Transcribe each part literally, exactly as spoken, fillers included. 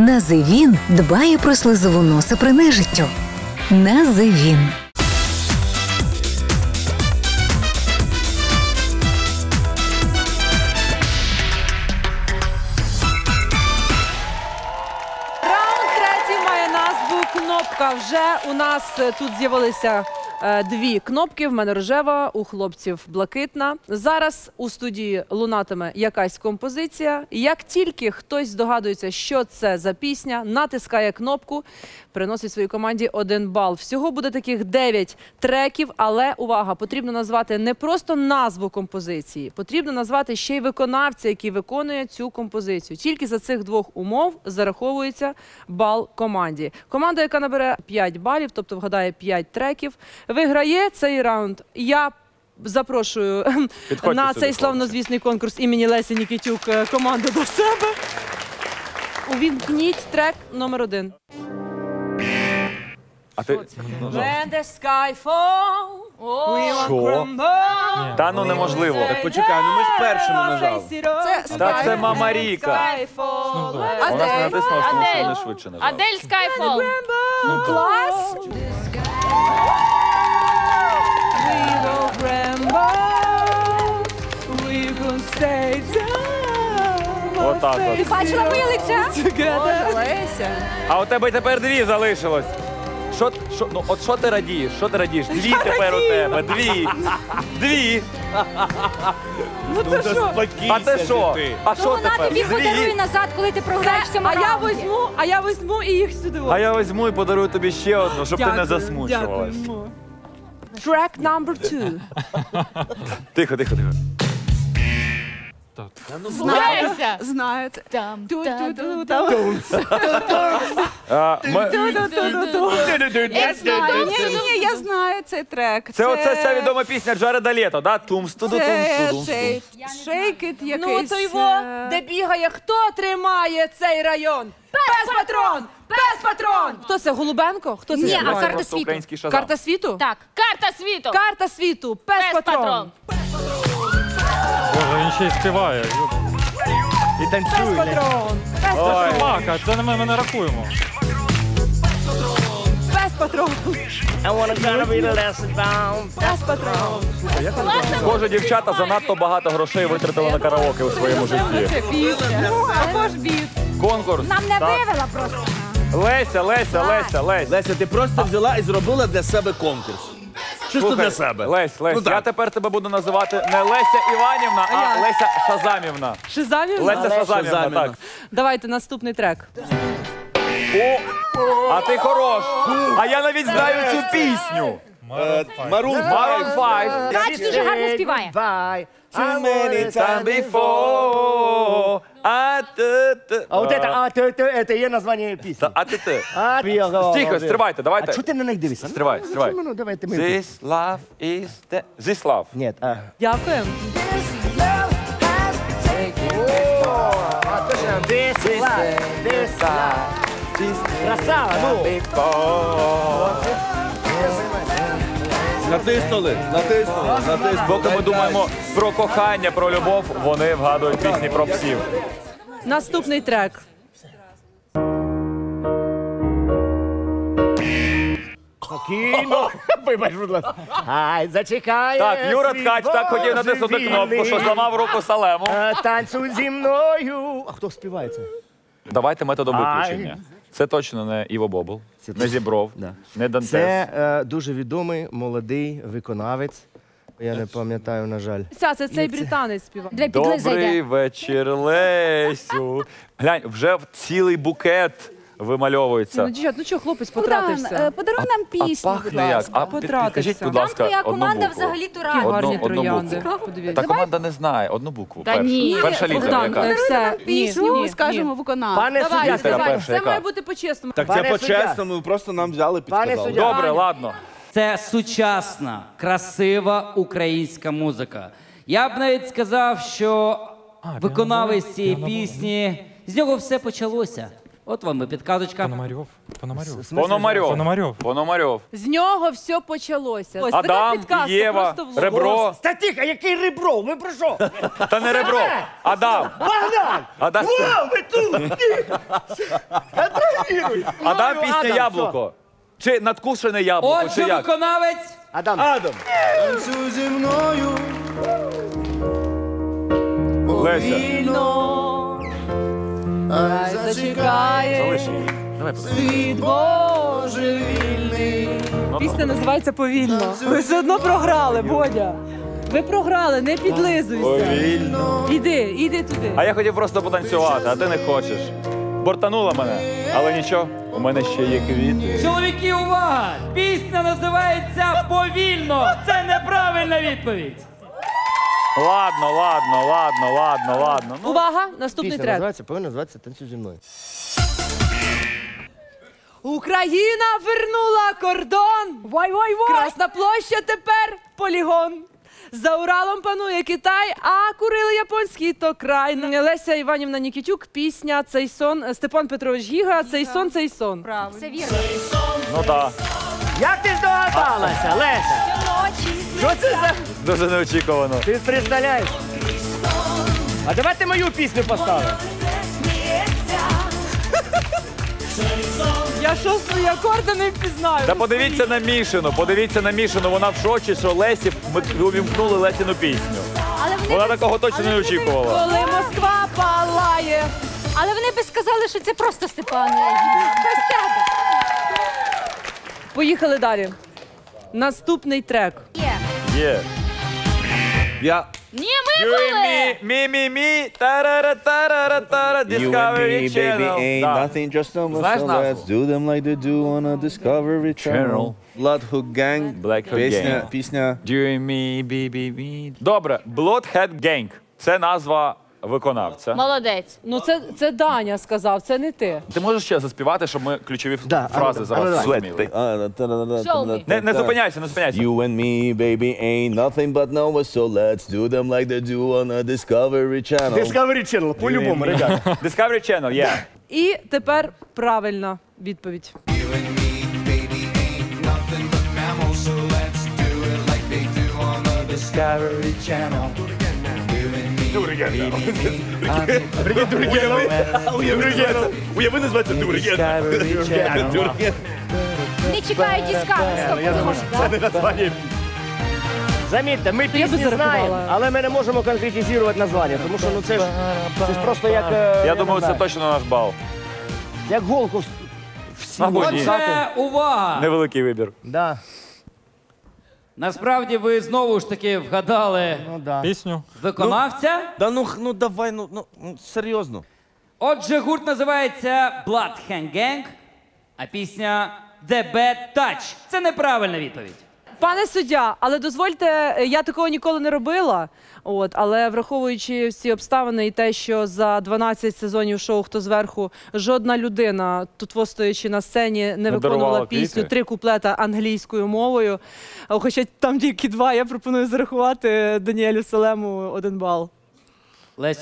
Називін дбає про слизову носа при нежиттю. Називін. Вже у нас тут з'явилися е, дві кнопки, в мене рожева, у хлопців блакитна. Зараз у студії лунатиме якась композиція. Як тільки хтось здогадується, що це за пісня, натискає кнопку, приносить своїй команді один бал. Всього буде таких дев'ять треків, але, увага, потрібно назвати не просто назву композиції, потрібно назвати ще й виконавця, який виконує цю композицію. Тільки за цих двох умов зараховується бал команді. Команда, яка набере п'ять балів, тобто вгадає п'ять треків, виграє цей раунд. Я запрошую Підходьте на цей славнозвісний конкурс імені Лесі Нікітюк команду до себе. Увімкніть трек номер один. А ти... When the sky fall, we won't crumble. Та ну неможливо. Так почекай, ну ми ж першими нажали. Та це Мамаріка. Адель, Адель, Skyfall. Ну клас. We won't crumble, we won't stay down. Отак от. Ти бачила моє лице? Леся. А у тебе тепер дві залишилось. Що, що, ну, от що ти радієш? Що ти радієш? Дві тепер у тебе, дві, дві. Ну це що? А це що? А що тепер? Вона тобі подарує назад, коли ти програєш в цьому раунді. А я візьму і їх сюди. А я візьму і подарую тобі ще одну, щоб ти не засмучувалась. Трек номер два. Тихо, тихо, тихо. Знаєте? Знаєте. Ні-ні-ні, я знаю цей трек. Це оце ця відома пісня Джареда Лето, да? Тумс-ту-ду-тумс-ту-дум-ту. Це шейкіт якийсь. Ну, то його, де бігає, хто тримає цей район? Пес-патрон! Пес-патрон! Хто це, Голубенко? Хто це? Ні, а карта світу. Карта світу? Так. Карта світу! Карта світу! Пес-патрон! Боже, він ще й співає. І танцює. Пес-патрон! Це шумака, це ми не рахуємо. Пес-патрон! Пес-патрон! Схоже, дівчата занадто багато грошей витратили на караоке у своєму житті. Ну, або ж біт. Конкурс. Нам не вивела просто. Леся, Леся, Леся, Леся. Леся, ти просто взяла і зробила для себе конкурс. Чисто для себе. Лесь, Лесь, я тепер тебе буду називати не Леся Іванівна, а Леся Шазамівна. Шазамівна? Леся Шазамівна, так. Давайте наступний трек. О, а ти хорош. А я навіть знаю цю пісню. Maroon п'ять. Бач, дуже гарно співає. Too many times before. А от це А-Т-Т, це є названня пісні. А-Т-Т. Тихо, стривайте, давайте. А чого ти на них дивишся? Стривай, стривай. This love is the... This love. Нет, а... Дякуємо. This love has taken this love. This is love. This love. Красава, ну! Натиснули, натиснули, натиснули. Поки ми думаємо про кохання, про любов, вони вгадують пісні про псів. Наступний трек. Спокійно. Вибач, будь ласка. Ай, зачекає. Так, Юра Ткач так хотів натиснути кнопку, що зламав руку Салему. Танцюй зі мною. А хто співає це? Давайте методом виключення. Це точно не Іво Бобл, не Зібров, не Дантес. Це дуже відомий молодий виконавець. Я не пам'ятаю, на жаль. Це цей британець співає. Добрий вечір, Лесю. Глянь, вже цілий букет вимальовується. Ну чого, хлопець, потратився. Подаруй нам пісню, будь ласка. Підкажіть, будь ласка, одну букву. Там твоя команда взагалі тура. Та команда не знає. Одну букву. Та ні. Перша літера яка? Подаруй нам пісню, скажемо, виконавця. Пане суддя, це має бути по-чесному. Так це по-чесному, просто нам взяли, підказали. Добре, ладно. Це сучасна, красива українська музика. Я б навіть сказав, що виконавець цієї пісні, з нього все почалося. От вам і підказочка. Пономарів. Пономарів. Пономарів. Пономарів. З нього все почалося. Ось, Адам, Єва, ребро. Та тихо, яке ребро? Ми про що? Та не ребро. Адам. Богдан! Вау, ви тут! Адам пісня «Яблуко». Чи надкушене яблуко, чи як? Отже, виконавець. Адам. Адам. Танцюй зі мною. Леся. Ай, зачекає світ божевільний. Пісня називається «Повільно». Ви все одно програли, Бодя. Ви програли, не підлизуйся. Повільно. Іди, іди туди. А я хотів просто потанцювати, а ти не хочеш. Бортанула мене, але нічого, у мене ще є квіти. Чоловіки, увага! Пісня називається «Повільно». Це неправильна відповідь. Ладно, ладно, ладно, ладно, ладно. Увага, наступний трек. Пісня називається, повинна називатися «Танцюй зі мною». Україна вернула кордон. Красна площа тепер полігон. За Уралом панує Китай, а курили японський то край. Леся Іванівна Нікітюк, пісня «Цей сон». Степан Петрович Гіга, «Цей сон, цей сон». Все вірно. Ну так. Як ти здогадалася, Леся? Що це за... Дуже неочікувано. Ти представляєш? А давайте мою пісню поставимо. Я що свої акорди не впізнаю. Та подивіться на Мішину, подивіться на Мішину. Вона в шоці, що Лесі, ми увімкнули Лесіну пісню. Вона такого точно не очікувала. Коли Москва палає. Але вони би сказали, що це просто Степан. Без тебе. Поїхали далі. Наступний трек. Є. Є. Я... Ні, ми були! You and me, me, me, me, та-ра-ра-та-ра-та-ра, Discovery Channel. Знаєш назву? Blood Hound Gang. Пісня. You and me, be, be, be. Добре, Blood Hound Gang. Це назва виконавця. Молодець. Ну це Даня сказав, це не ти. Ти можеш ще заспівати, щоб ми ключові фрази зараз зрозуміли? Не зупиняйся, не зупиняйся. You and me, baby, ain't nothing but numbers, so let's do them like they do on a Discovery Channel. Discovery Channel, по-любому, ребята. Discovery Channel, yeah. І тепер правильна відповідь. You and me, baby, ain't nothing but mammals, so let's do it like they do on a Discovery Channel. Дургенна. Прикинь, Дургенна. Дургенна. Уяви, називається Дургенна. Дургенна. Не чекаю Discovery. Це не названня. Замітьте, ми пісні знаємо, але ми не можемо конкретизувати названня, тому що це ж просто як... Я думаю, це точно наш бал. Як голку всі можуть дати. Отже, увага! Невеликий вибір. Так. Насправді ви знову ж таки вгадали пісню виконавця. Да ну давай, ну серйозно. Отже, гурт називається Blood Hound Gang, а пісня The Bad Touch. Це неправильна відповідь. Пане суддя, але дозвольте, я такого ніколи не робила, але враховуючи всі обставини і те, що за дванадцять сезонів шоу «Хто зверху» жодна людина, тут стоячи на сцені, не виконувала пісню, три куплета англійською мовою, хоча там тільки два, я пропоную зарахувати Даніелю Селему один бал.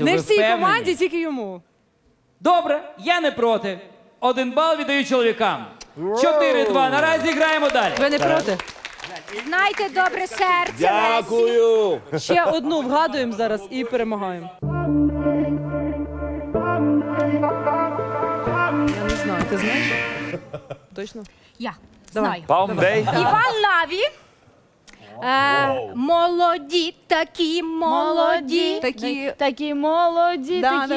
Не всій команді, тільки йому. Добре, я не проти. Один бал віддаю чоловікам. чотири-два, наразі граємо далі. Ви не проти? Знайте добре серце, Лесі. Дякую! Ще одну вгадуємо зараз і перемагаємо. Я не знаю, ти знаєш? Точно? Я знаю. Іван Наві. Молоді, такі молоді. Такі молоді, такі...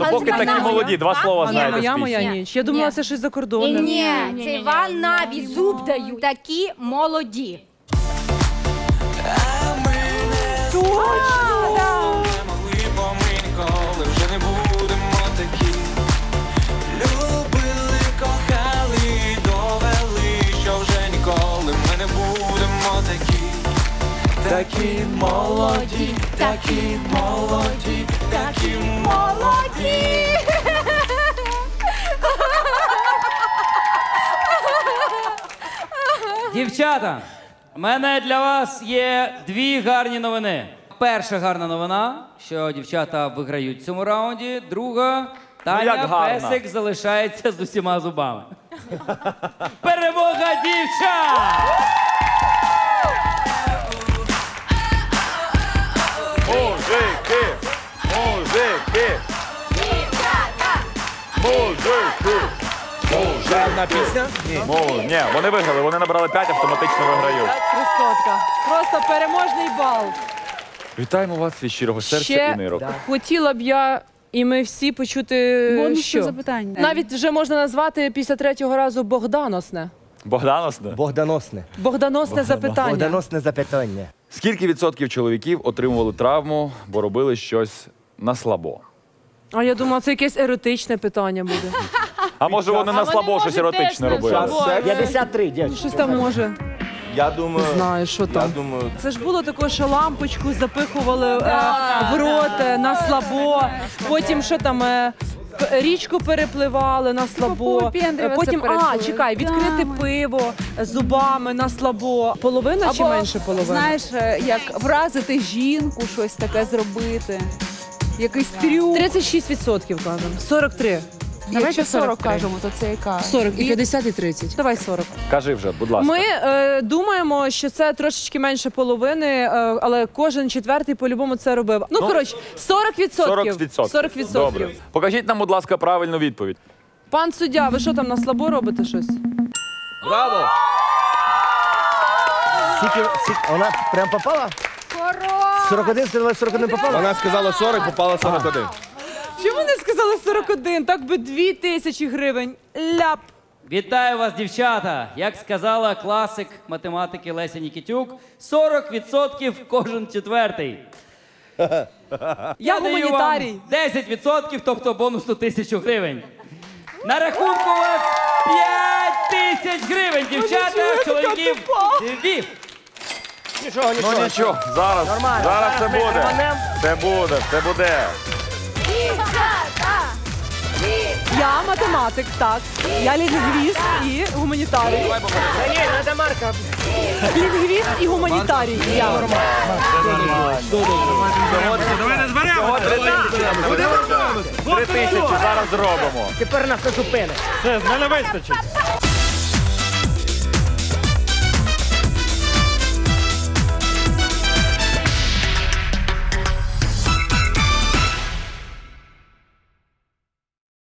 Ну поки такі молоді, два слова знаєте з пісні. Моя, моя ніч. Я думала, це щось закордонне. Ні, це Іван Наві, зуб даю. Такі молоді. Точно! Такі молоді, такі молоді, такі молоді! Дівчата, в мене для вас є дві гарні новини. Перша гарна новина, що дівчата виграють в цьому раунді. Друга, Таня Песик залишається з усіма зубами. Перемога дівчат! Мужики! Мужики! Дівчата! Мужики! Це одна пісня? Ні, вони виграли, вони набрали п'ять, автоматично виграють. Красотка. Просто переможний бал. Вітаємо вас від щирого серця і нирок. Ще хотіла б я... І ми всі почути, бонусне запитання. Навіть вже можна назвати після третього разу Богданосне. Богданосне? Богданосне. Богданосне запитання. Богданосне запитання. Скільки відсотків чоловіків отримували травму, бо робили щось на слабо? А я думала, це якесь еротичне питання буде. А може вони на слабо щось еротичне робили? п'ятдесят три, дівчата. Щось там може. Я думаю, знаю, що там. Це ж було таке, що лампочку запихували в рот на слабо, потім що там, річку перепливали на слабо, потім, а, чекай, відкрити пиво зубами на слабо. Половина чи менше половини? Знаєш, як вразити жінку, щось таке зробити, якийсь трюк. тридцять шість відсотків кажемо, сорок три відсотки. Якщо сорок кажемо, то це яка? сорок, і п'ятдесят, і тридцять. Давай сорок. Кажи вже, будь ласка. Ми думаємо, що це трошечки менше половини, але кожен четвертий по-любому це робив. Ну, коротше, сорок відсотків. сорок відсотків. Добре. Покажіть нам, будь ласка, правильну відповідь. Пан суддя, ви що там, на слабо робите щось? Браво! Вона прям попала? сорок один, сорок один попала? Вона сказала сорок, попала сорок один. Чому не сказали сорок один? Так би дві тисячі гривень. Ляп! Вітаю вас, дівчата! Як сказала класик математики Леся Нікітюк, сорок відсотків кожен четвертий. Я даю вам десять відсотків, тобто бонусну тисячу гривень. На рахунку у вас п'ять тисяч гривень, дівчата, чоловіків дві. Нічого, нічого. Ну нічого, зараз, зараз це буде. Це буде, це буде. Я математик, так. Я лінгвіст і гуманітарій. Ні, треба Марка. Лінгвіст і гуманітарій. Я. Давайте зберемо. Три тисячі зараз зробимо. Тепер нас не зупинить. Все, з мене вистачить.